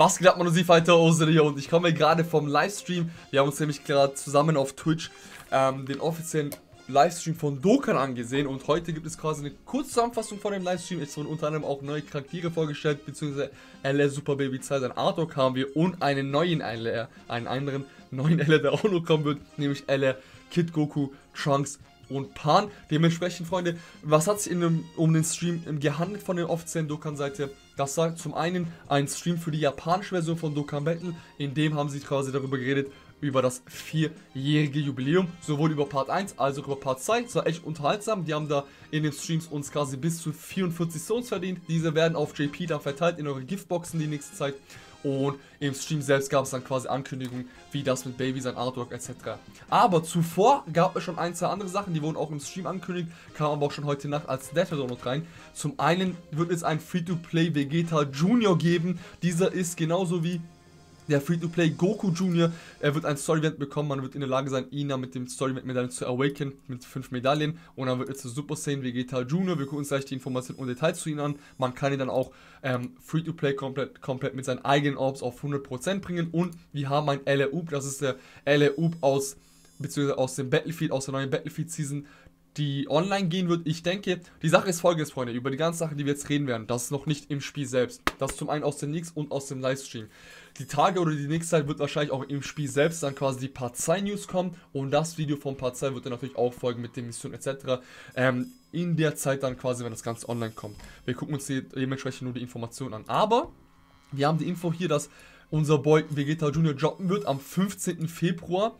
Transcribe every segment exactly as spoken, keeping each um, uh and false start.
Was geht ab, meine Seafighter, Ozaru hier, und ich komme gerade vom Livestream. Wir haben uns nämlich gerade zusammen auf Twitch ähm, den offiziellen Livestream von Dokkan angesehen, und heute gibt es quasi eine kurze Zusammenfassung von dem Livestream. Es wurden unter anderem auch neue Charaktere vorgestellt, beziehungsweise L R Super Baby zwei, sein Artok haben wir, und einen neuen L R, einen anderen neuen L R, der auch noch kommen wird, nämlich L R Kid Goku, Trunks und Pan. Dementsprechend, Freunde, was hat sich in dem, um den Stream gehandelt von der offiziellen Dokkan-Seite? Das war zum einen ein Stream für die japanische Version von Dokkan Battle, in dem haben sie quasi darüber geredet, über das vierjährige Jubiläum, sowohl über Part eins als auch über Part zwei. Das war echt unterhaltsam. Die haben da in den Streams uns quasi bis zu vierundvierzig Stones verdient. Diese werden auf J P dann verteilt in eure Giftboxen die nächste Zeit. Und im Stream selbst gab es dann quasi Ankündigungen, wie das mit Baby, sein Artwork et cetera. Aber zuvor gab es schon ein, zwei andere Sachen, die wurden auch im Stream angekündigt, kam aber auch schon heute Nacht als Death-Donut rein. Zum einen wird es ein Free-to-Play Vegeta Junior geben. Dieser ist genauso wie der Free-to-Play Goku Junior. Er wird ein Story-Event bekommen, man wird in der Lage sein, ihn dann mit dem Story-Event-Medaillen zu awaken, mit fünf Medaillen. Und dann wird jetzt der Super Saiyan Vegeta Junior. Wir gucken uns gleich die Informationen und Details zu ihm an. Man kann ihn dann auch ähm, Free-to-Play komplett, komplett mit seinen eigenen Orbs auf hundert Prozent bringen. Und wir haben ein L R Uub, das ist der L R Uub aus, beziehungsweise aus dem Battlefield, aus der neuen Battlefield-Season, die online gehen wird. Ich denke, die Sache ist folgendes, Freunde, über die ganze Sache, die wir jetzt reden werden, das ist noch nicht im Spiel selbst. Das zum einen aus dem Nix und aus dem Livestream. Die Tage oder die nächste Zeit wird wahrscheinlich auch im Spiel selbst dann quasi die Part zwei News kommen, und das Video von Part zwei wird dann natürlich auch folgen mit den Missionen et cetera. Ähm, in der Zeit dann quasi, wenn das Ganze online kommt. Wir gucken uns hier dementsprechend nur die Informationen an, aber wir haben die Info hier, dass unser Boy Vegeta Junior droppen wird am fünfzehnten Februar.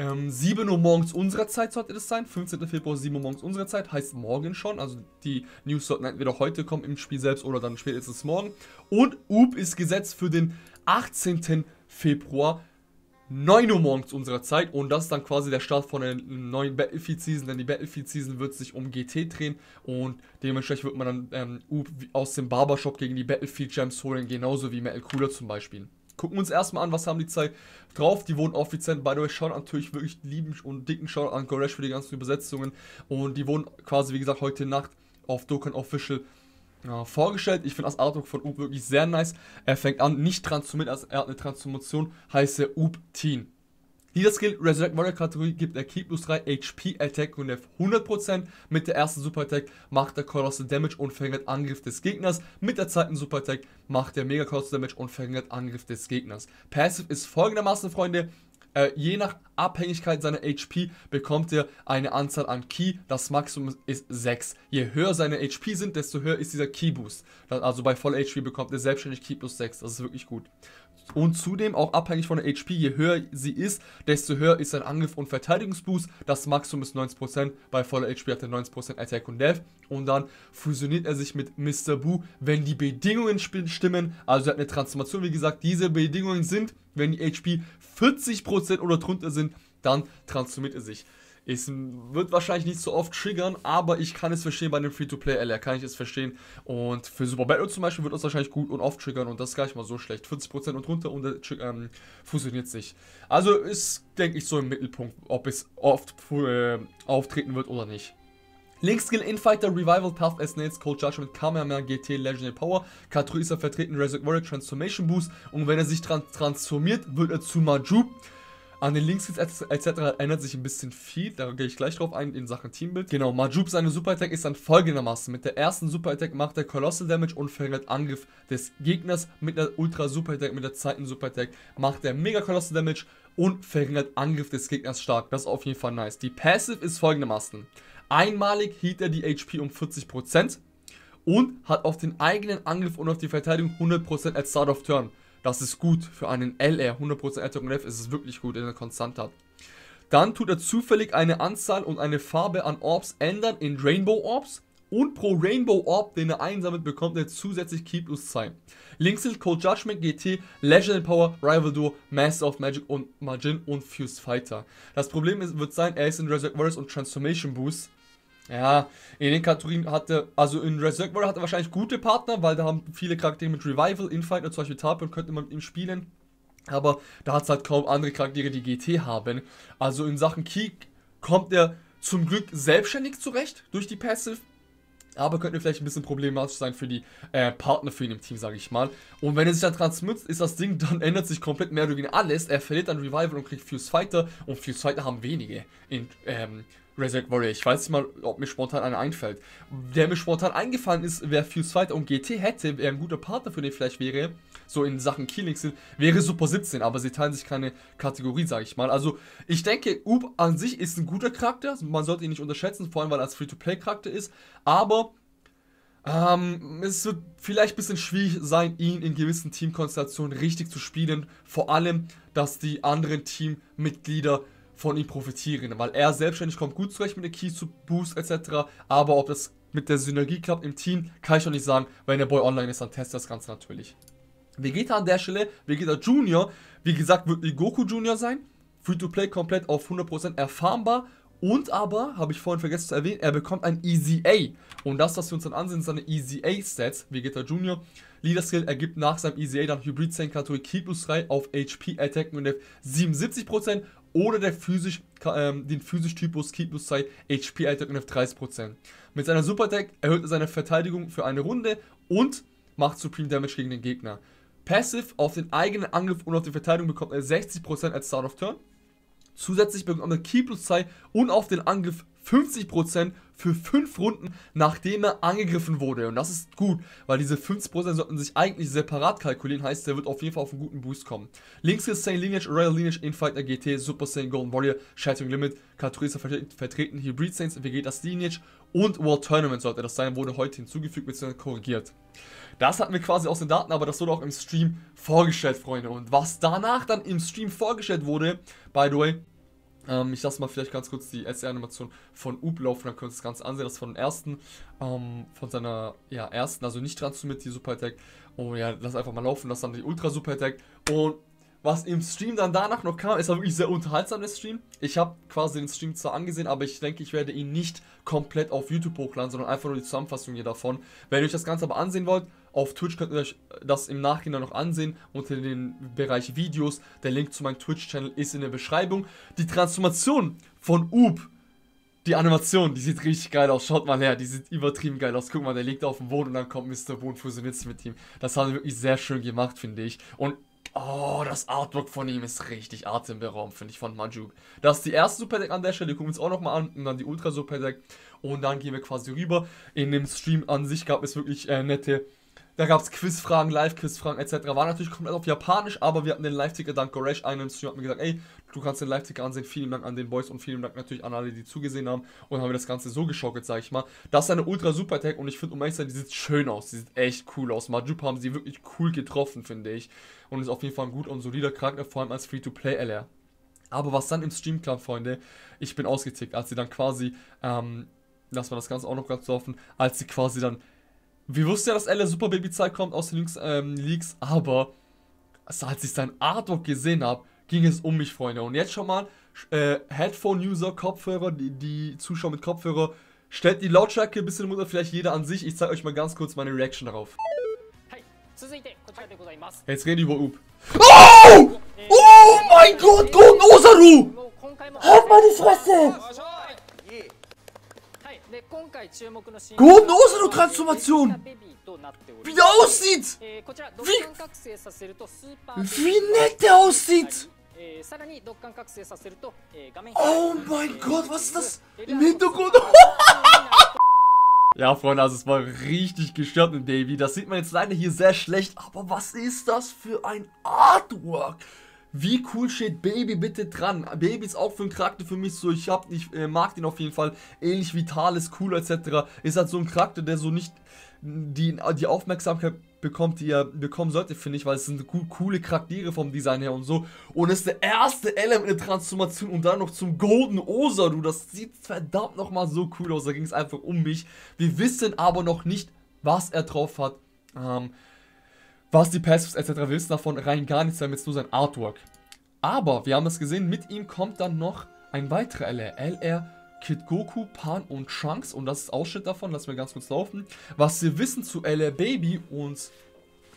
Ähm, sieben Uhr morgens unserer Zeit sollte das sein, fünfzehnten Februar, sieben Uhr morgens unserer Zeit, heißt morgen schon, also die News sollten entweder heute kommen im Spiel selbst oder dann spätestens morgen. Und Uub ist gesetzt für den achtzehnten Februar, neun Uhr morgens unserer Zeit, und das ist dann quasi der Start von der neuen Battlefield Season, denn die Battlefield Season wird sich um G T drehen, und dementsprechend wird man dann ähm, Uub aus dem Barbershop gegen die Battlefield Gems holen, genauso wie Metal Cooler zum Beispiel. Gucken wir uns erstmal an, was haben die zwei drauf. Die wurden offiziell, by the way, schaut natürlich wirklich lieben und dicken Shoutout an Goresh für die ganzen Übersetzungen. Und die wurden quasi, wie gesagt, heute Nacht auf Dokkan Official äh, vorgestellt. Ich finde das Artwork von Uub wirklich sehr nice. Er fängt an, nicht transformiert, also er hat eine Transformation, heißt er Uub Teen. Dieser Skill Resurrect Warrior Kategorie gibt er Key plus drei H P Attack und F hundert Prozent. Mit der ersten Super Attack macht er Colossal Damage und verringert Angriff des Gegners. Mit der zweiten Super Attack macht er Mega Colossal Damage und verringert Angriff des Gegners. Passive ist folgendermaßen, Freunde. Äh, je nach Abhängigkeit seiner H P bekommt er eine Anzahl an Key. Das Maximum ist sechs. Je höher seine H P sind, desto höher ist dieser Key Boost. Also bei Voll H P bekommt er selbstständig Key plus sechs. Das ist wirklich gut. Und zudem auch abhängig von der H P, je höher sie ist, desto höher ist sein Angriff- und Verteidigungsboost. Das Maximum ist neunzig Prozent, bei voller H P hat er neunzig Prozent Attack und Death. Und dann fusioniert er sich mit Mister Buu, wenn die Bedingungen stimmen. Also er hat eine Transformation, wie gesagt, diese Bedingungen sind, wenn die H P vierzig Prozent oder drunter sind, dann transformiert er sich. Es wird wahrscheinlich nicht so oft triggern, aber ich kann es verstehen bei dem Free-to-Play-L R, kann ich es verstehen. Und für Super Battle zum Beispiel wird es wahrscheinlich gut und oft triggern, und das ist gar nicht mal so schlecht. vierzig Prozent und runter, und ähm, fusioniert sich. Also ist, denke ich, so im Mittelpunkt, ob es oft äh, auftreten wird oder nicht. Link Skill Infighter Revival Path S N A T S Cold Judgment Kamehameha G T Legendary Power. Katrui ist er vertreten, Resurrect Warrior Transformation Boost, und wenn er sich trans transformiert, wird er zu Majuub. An den Links et cetera ändert sich ein bisschen viel, da gehe ich gleich drauf ein in Sachen Teambild. Genau, Majuub, seine Super Attack ist dann folgendermaßen. Mit der ersten Super Attack macht er Colossal Damage und verringert Angriff des Gegners. Mit der Ultra Super Attack, mit der zweiten Super Attack macht er Mega Colossal Damage und verringert Angriff des Gegners stark. Das ist auf jeden Fall nice. Die Passive ist folgendermaßen. Einmalig hielt er die H P um vierzig Prozent und hat auf den eigenen Angriff und auf die Verteidigung hundert Prozent at Start of Turn. Das ist gut für einen L R, hundert Prozent Attack und F ist es wirklich gut, wenn er konstant hat. Dann tut er zufällig eine Anzahl und eine Farbe an Orbs ändern in Rainbow Orbs, und pro Rainbow Orb, den er einsammelt, bekommt er zusätzlich Key plus zwei. Links sind Cold Judgment, G T, Legend Power, Rival Duo, Master of Magic und Majin und Fused Fighter. Das Problem ist, wird sein, er ist in Resurrect Warriors und Transformation Boost. Ja, in den Kategorien hatte, also in Resurrect World hatte er wahrscheinlich gute Partner, weil da haben viele Charaktere mit Revival, Infighter, zum Beispiel Tarpon, könnte man mit ihm spielen. Aber da hat es halt kaum andere Charaktere, die G T haben. Also in Sachen Key kommt er zum Glück selbstständig zurecht durch die Passive. Aber könnte vielleicht ein bisschen problematisch sein für die äh, Partner für ihn im Team, sage ich mal. Und wenn er sich dann transmutzt, ist das Ding, dann ändert sich komplett mehr oder weniger alles. Er verliert dann Revival und kriegt Fuse Fighter. Und Fuse Fighter haben wenige in ähm, Resurrect Warrior. Ich weiß nicht mal, ob mir spontan einer einfällt. Der mir spontan eingefallen ist, wer Fuse Fighter und G T hätte, wer ein guter Partner für den vielleicht wäre, so in Sachen Killings, wäre Super siebzehn. Aber sie teilen sich keine Kategorie, sage ich mal. Also ich denke, Uub an sich ist ein guter Charakter. Man sollte ihn nicht unterschätzen, vor allem weil er als Free-to-Play-Charakter ist. Aber ähm, es wird vielleicht ein bisschen schwierig sein, ihn in gewissen Teamkonstellationen richtig zu spielen. Vor allem, dass die anderen Teammitglieder von ihm profitieren, weil er selbstständig kommt gut zurecht mit den Keys zu Boost et cetera. Aber ob das mit der Synergie klappt im Team, kann ich noch nicht sagen. Wenn der Boy online ist, dann testet das Ganze natürlich. Vegeta an der Stelle, Vegeta Junior, wie gesagt, wird wie Goku Junior sein. Free-to-Play komplett auf hundert Prozent erfahrbar. Und aber, habe ich vorhin vergessen zu erwähnen, er bekommt ein E Z A. Und das, was wir uns dann ansehen, sind seine E Z A-Stats. Vegeta Junior, Leader Skill ergibt nach seinem E Z A dann Hybrid Saiyan Kategorie Ki plus drei auf H P, Attack und siebenundsiebzig Prozent. Oder der physisch, ähm, den physisch-Typus Ki plus drei, H P, Attack und dreißig Prozent. Mit seiner Super-Attack erhöht er seine Verteidigung für eine Runde und macht Supreme Damage gegen den Gegner. Passive auf den eigenen Angriff und auf die Verteidigung bekommt er sechzig Prozent als Start of Turn. Zusätzlich bekommt er Ki plus zwei und auf den Angriff fünfzig Prozent für fünf Runden, nachdem er angegriffen wurde. Und das ist gut, weil diese fünfzig Prozent sollten sich eigentlich separat kalkulieren. Heißt, der wird auf jeden Fall auf einen guten Boost kommen. Links ist Saiyan Lineage, Royal Lineage, Infighter G T, Super Saiyan Golden Warrior, Shattering Limit, Kategorie ist vertreten, Hybrid Saiyans, Vegetas Lineage und World Tournament sollte das sein, wurde heute hinzugefügt bzw. korrigiert. Das hatten wir quasi aus den Daten, aber das wurde auch im Stream vorgestellt, Freunde. Und was danach dann im Stream vorgestellt wurde, by the way, ähm, ich lasse mal vielleicht ganz kurz die S R-Animation von Uub laufen, dann könnt ihr das Ganze ansehen, das von dem ersten, ähm, von seiner, ja, ersten, also nicht transformiert, die Super-Attack. Oh ja, lass einfach mal laufen, das dann die Ultra-Super-Attack. Und was im Stream dann danach noch kam, ist war wirklich sehr unterhaltsam, der Stream. Ich habe quasi den Stream zwar angesehen, aber ich denke, ich werde ihn nicht komplett auf YouTube hochladen, sondern einfach nur die Zusammenfassung hier davon. Wenn ihr euch das Ganze aber ansehen wollt, auf Twitch könnt ihr euch das im Nachhinein noch ansehen, unter dem Bereich Videos. Der Link zu meinem Twitch-Channel ist in der Beschreibung. Die Transformation von Uub, die Animation, die sieht richtig geil aus. Schaut mal her, die sieht übertrieben geil aus. Guck mal, der liegt auf dem Boden und dann kommt Mister Buu und fusioniert sich mit ihm. Das haben wir wirklich sehr schön gemacht, finde ich. Und oh, das Artwork von ihm ist richtig atemberaubend, finde ich, von Majuub. Das ist die erste Super-Deck an der Stelle, die gucken wir uns auch nochmal an. Und dann die Ultra-Super-Deck. Und dann gehen wir quasi rüber. In dem Stream an sich gab es wirklich äh, nette... Da gab es Quizfragen, Live-Quizfragen et cetera. War natürlich komplett auf Japanisch, aber wir hatten den Live-Ticker dank Goresh. Einen Stream hat mir gesagt, ey, du kannst den Live-Ticker ansehen. Vielen Dank an den Boys und vielen Dank natürlich an alle, die zugesehen haben. Und haben wir das Ganze so geschockelt, sage ich mal. Das ist eine Ultra-Super-Tag und ich finde, um ehrlich zu sein, die sieht schön aus. Die sieht echt cool aus. Majuub haben sie wirklich cool getroffen, finde ich. Und ist auf jeden Fall ein gut und solider Charakter, vor allem als Free-to-Play-L R. Aber was dann im Stream kam, Freunde, ich bin ausgetickt, als sie dann quasi, ähm, lassen wir das Ganze auch noch ganz offen, als sie quasi dann... Wir wussten ja, dass L R Super Baby zwei kommt aus den Links, ähm, Leaks, aber als ich sein Artok gesehen habe, ging es um mich, Freunde. Und jetzt schon mal, äh, Headphone-User, Kopfhörer, die, die Zuschauer mit Kopfhörer, stellt die Lautstärke ein bisschen runter, vielleicht jeder an sich. Ich zeige euch mal ganz kurz meine Reaction darauf. Jetzt reden wir über Uub. Oh! Oh mein Gott, Goten Ozaru! Auf meine Fresse! Goten Ozaru Transformation! Wie der aussieht! Wie, wie nett der aussieht! Oh mein Gott, was ist das im Hintergrund? Ja, Freunde, also es war richtig gestört mit Davy. Das sieht man jetzt leider hier sehr schlecht, aber was ist das für ein Artwork? Wie cool steht Baby bitte dran? Baby ist auch für einen Charakter für mich so, ich, hab, ich äh, mag den auf jeden Fall, ähnlich wie Thales, cool et cetera. Ist halt so ein Charakter, der so nicht die, die Aufmerksamkeit bekommt, die er bekommen sollte, finde ich, weil es sind co coole Charaktere vom Design her und so. Und ist der erste Element-Transformation und dann noch zum Goten Ozaru. Das sieht verdammt nochmal so cool aus, da ging es einfach um mich. Wir wissen aber noch nicht, was er drauf hat. Ähm... Was die Passives et cetera wissen davon rein gar nichts, damit es nur sein Artwork. Aber wir haben es gesehen, mit ihm kommt dann noch ein weiterer L R. L R Kid Goku, Pan und Trunks. Und das ist Ausschnitt davon, lassen wir ganz kurz laufen. Was wir wissen zu L R Baby und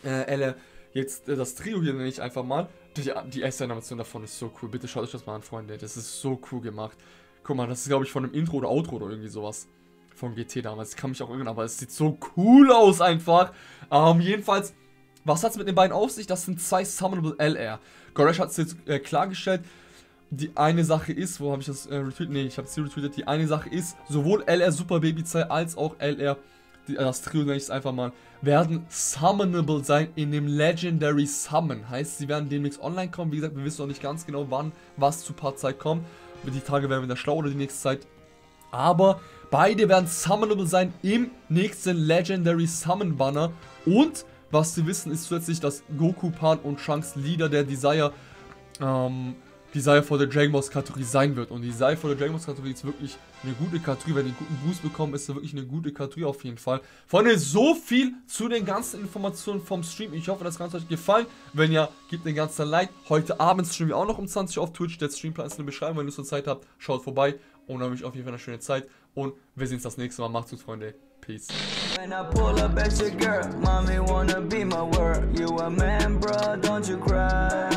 äh, L R, jetzt äh, das Trio hier nenne ich einfach mal. Die, die S R-Animation davon ist so cool. Bitte schaut euch das mal an, Freunde. Das ist so cool gemacht. Guck mal, das ist glaube ich von einem Intro oder Outro oder irgendwie sowas. von G T damals. Ich kann mich auch irren, aber es sieht so cool aus einfach. Ähm, jedenfalls, was hat es mit den beiden auf sich? Das sind zwei Summonable L R. Goresh hat es jetzt äh, klargestellt. Die eine Sache ist, wo habe ich das äh, retweetet? Ne, ich habe es hier retweetet. Die eine Sache ist, sowohl L R Super Baby zwei als auch L R, die, das Trio nenne ich es einfach mal, werden summonable sein in dem Legendary Summon. Heißt, sie werden demnächst online kommen. Wie gesagt, wir wissen noch nicht ganz genau, wann was zu paar Zeit kommt. Die Tage werden wir da schlau oder die nächste Zeit. Aber beide werden summonable sein im nächsten Legendary Summon Banner. Und was wir wissen ist zusätzlich, dass Goku, Pan und Trunks Leader der Desire, ähm, Desire for the Dragon Balls Kategorie sein wird. Und die Desire for the Dragon Balls Kategorie ist wirklich eine gute Kategorie. Wenn die einen guten Boost bekommen, ist das wirklich eine gute Kategorie auf jeden Fall. Freunde, so viel zu den ganzen Informationen vom Stream. Ich hoffe, das Ganze hat euch gefallen. Wenn ja, gebt den ganzen Like. Heute Abend streamen wir auch noch um zwanzig Uhr auf Twitch. Der Streamplan ist in der Beschreibung. Wenn ihr so Zeit habt, schaut vorbei. Und dann wünsche ich auf jeden Fall eine schöne Zeit. Und wir sehen uns das nächste Mal. Macht's gut, Freunde. Peace. When I pull up at your girl, mommy wanna be my word. You a man, bruh, don't you cry.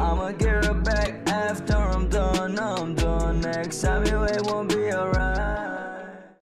I'ma get her back after I'm done, I'm done. Next time you, it won't be alright.